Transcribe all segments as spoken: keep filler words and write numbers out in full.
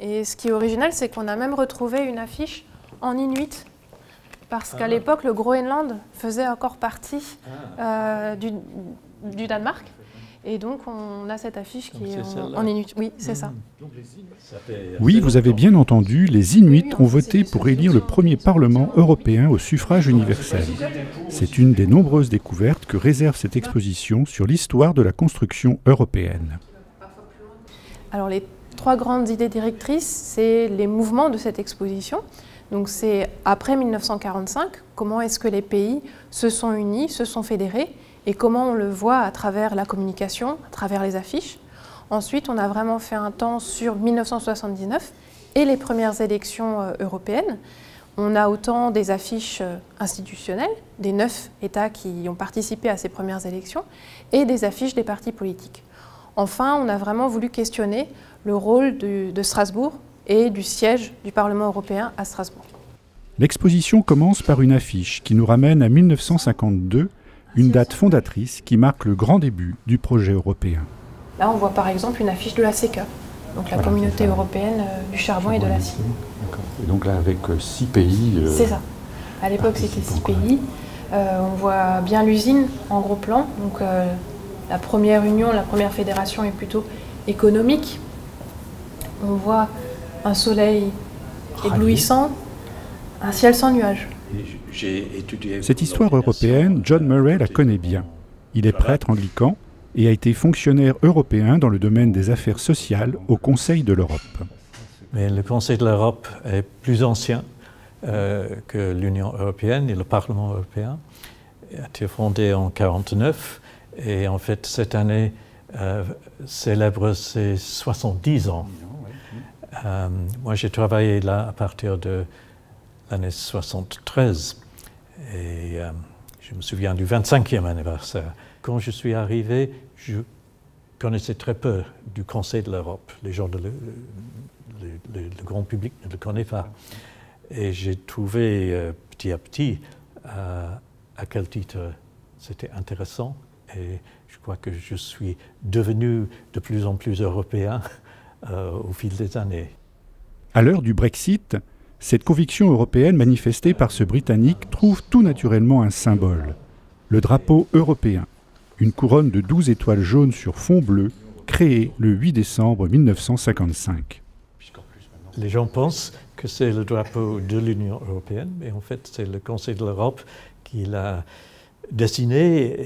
Et ce qui est original, c'est qu'on a même retrouvé une affiche en inuit, parce ah. qu'à l'époque, le Groenland faisait encore partie ah. euh, du, du Danemark. Et donc, on a cette affiche qui est en, en Inuit. Oui, c'est mmh. ça. Oui, vous avez bien entendu, les Inuits ont voté pour élire le premier Parlement européen au suffrage universel. C'est une des nombreuses découvertes que réserve cette exposition sur l'histoire de la construction européenne. Alors, les trois grandes idées directrices, c'est les mouvements de cette exposition. Donc, c'est après mille neuf cent quarante-cinq, comment est-ce que les pays se sont unis, se sont fédérés, et comment on le voit à travers la communication, à travers les affiches. Ensuite, on a vraiment fait un temps sur mille neuf cent soixante-dix-neuf et les premières élections européennes. On a autant des affiches institutionnelles, des neuf États qui ont participé à ces premières élections, et des affiches des partis politiques. Enfin, on a vraiment voulu questionner le rôle du, de Strasbourg et du siège du Parlement européen à Strasbourg. L'exposition commence par une affiche qui nous ramène à mille neuf cent cinquante-deux, une date fondatrice qui marque le grand début du projet européen. Là, on voit par exemple une affiche de la C E C A, donc la voilà, communauté européenne euh, du charbon, charbon et de l'acier. Et donc là, avec euh, six pays... Euh, c'est ça. À l'époque, c'était six pays. Euh, on voit bien l'usine en gros plan. Donc euh, la première union, la première fédération est plutôt économique. On voit un soleil éblouissant, un ciel sans nuages. Cette histoire européenne, John Murray la connaît bien. Il est prêtre anglican et a été fonctionnaire européen dans le domaine des affaires sociales au Conseil de l'Europe. Mais le Conseil de l'Europe est plus ancien euh, que l'Union européenne et le Parlement européen. Il a été fondé en mille neuf cent quarante-neuf et en fait cette année euh, célèbre ses soixante-dix ans. Euh, moi j'ai travaillé là à partir de l'année soixante-treize, et euh, je me souviens du vingt-cinquième anniversaire. Quand je suis arrivé, je connaissais très peu du Conseil de l'Europe. Les gens de le, le, le, le grand public ne le connaît pas. Et j'ai trouvé euh, petit à petit euh, à quel titre c'était intéressant, et je crois que je suis devenu de plus en plus européen euh, au fil des années. À l'heure du Brexit, cette conviction européenne manifestée par ce Britannique trouve tout naturellement un symbole, le drapeau européen, une couronne de douze étoiles jaunes sur fond bleu, créée le huit décembre mille neuf cent cinquante-cinq. Les gens pensent que c'est le drapeau de l'Union européenne, mais en fait c'est le Conseil de l'Europe qui l'a dessiné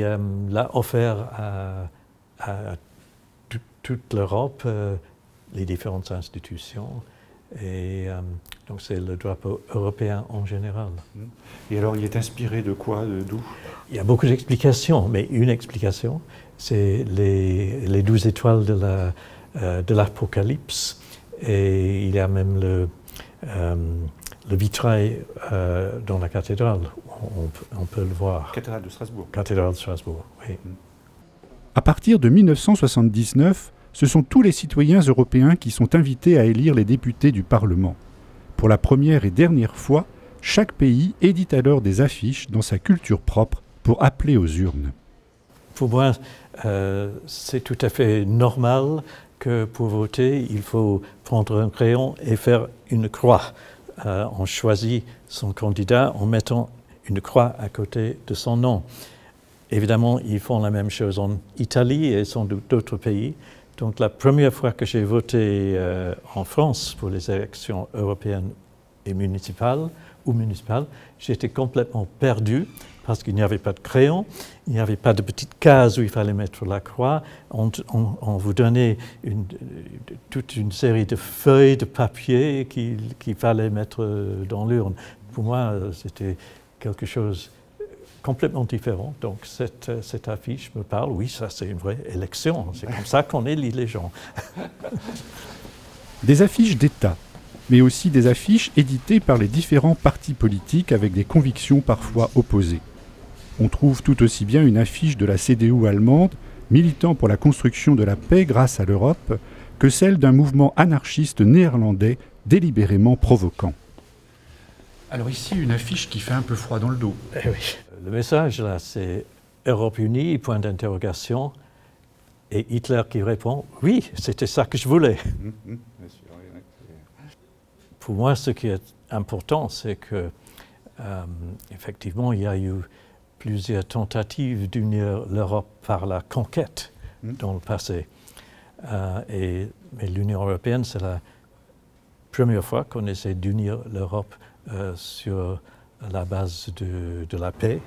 et euh, l'a offert à, à toute l'Europe, euh, les différentes institutions. Et euh, donc c'est le drapeau européen en général. Et alors il est inspiré de quoi, d'où? Il y a beaucoup d'explications, mais une explication, c'est les, les douze étoiles de la, euh, de l'Apocalypse. Et il y a même le, euh, le vitrail euh, dans la cathédrale, on, on peut le voir. Cathédrale de Strasbourg. Cathédrale de Strasbourg, oui. À partir de mille neuf cent soixante-dix-neuf, ce sont tous les citoyens européens qui sont invités à élire les députés du Parlement. Pour la première et dernière fois, chaque pays édite alors des affiches dans sa culture propre pour appeler aux urnes. Pour moi, euh, c'est tout à fait normal que pour voter, il faut prendre un crayon et faire une croix. Euh, on choisit son candidat en mettant une croix à côté de son nom. Évidemment, ils font la même chose en Italie et sans doute d'autres pays. Donc la première fois que j'ai voté euh, en France pour les élections européennes et municipales, ou municipales, j'étais complètement perdu parce qu'il n'y avait pas de crayon, il n'y avait pas de petite case où il fallait mettre la croix. On, on, on vous donnait une, toute une série de feuilles de papier qu'il qu'il fallait mettre dans l'urne. Pour moi, c'était quelque chose complètement différent. Donc cette, cette affiche me parle, oui, ça c'est une vraie élection, c'est comme ça qu'on élit les gens. Des affiches d'État, mais aussi des affiches éditées par les différents partis politiques avec des convictions parfois opposées. On trouve tout aussi bien une affiche de la C D U allemande, militant pour la construction de la paix grâce à l'Europe, que celle d'un mouvement anarchiste néerlandais délibérément provoquant. Alors ici, une affiche qui fait un peu froid dans le dos. Eh oui. Le message là, c'est Europe unie, point d'interrogation, Et Hitler qui répond « Oui, c'était ça que je voulais mmh, ». Pour moi, ce qui est important, c'est que euh, effectivement, il y a eu plusieurs tentatives d'unir l'Europe par la conquête mmh. dans le passé. Euh, et, mais l'Union européenne, c'est la première fois qu'on essaie d'unir l'Europe euh, sur la base de, de la paix.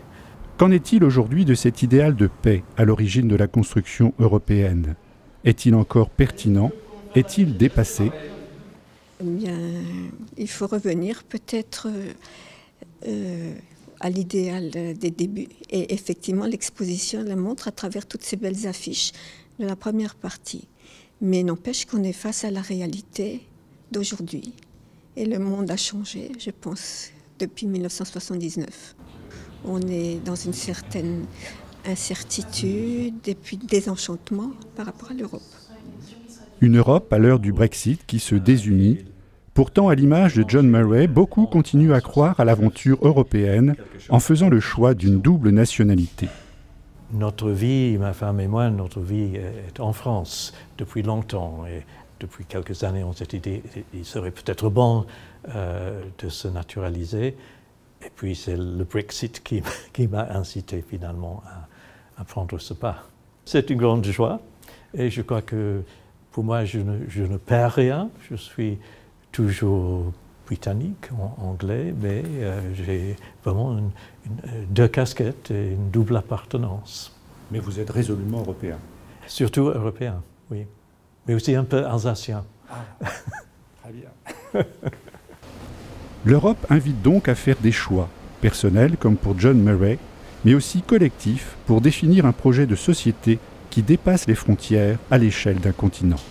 Qu'en est-il aujourd'hui de cet idéal de paix à l'origine de la construction européenne? Est-il encore pertinent? Est-il dépassé? Bien, il faut revenir peut-être euh, à l'idéal des débuts. Et effectivement, l'exposition la montre à travers toutes ces belles affiches de la première partie. Mais n'empêche qu'on est face à la réalité d'aujourd'hui. Et le monde a changé, je pense, depuis mille neuf cent soixante-dix-neuf. On est dans une certaine incertitude et puis désenchantement par rapport à l'Europe. Une Europe à l'heure du Brexit qui se désunit. Pourtant, à l'image de John Murray, beaucoup continuent à croire à l'aventure européenne en faisant le choix d'une double nationalité. Notre vie, ma femme et moi, notre vie est en France depuis longtemps. Et depuis quelques années, on s'est dit qu'il serait peut-être bon euh, de se naturaliser. Et puis c'est le Brexit qui, qui m'a incité finalement à, à prendre ce pas. C'est une grande joie et je crois que pour moi je ne, je ne perds rien. Je suis toujours britannique, anglais, mais euh, j'ai vraiment une, une, deux casquettes et une double appartenance. Mais vous êtes résolument européen. Surtout européen, oui. Mais aussi un peu alsacien. Ah, très bien. L'Europe invite donc à faire des choix, personnels comme pour John Murray, mais aussi collectifs pour définir un projet de société qui dépasse les frontières à l'échelle d'un continent.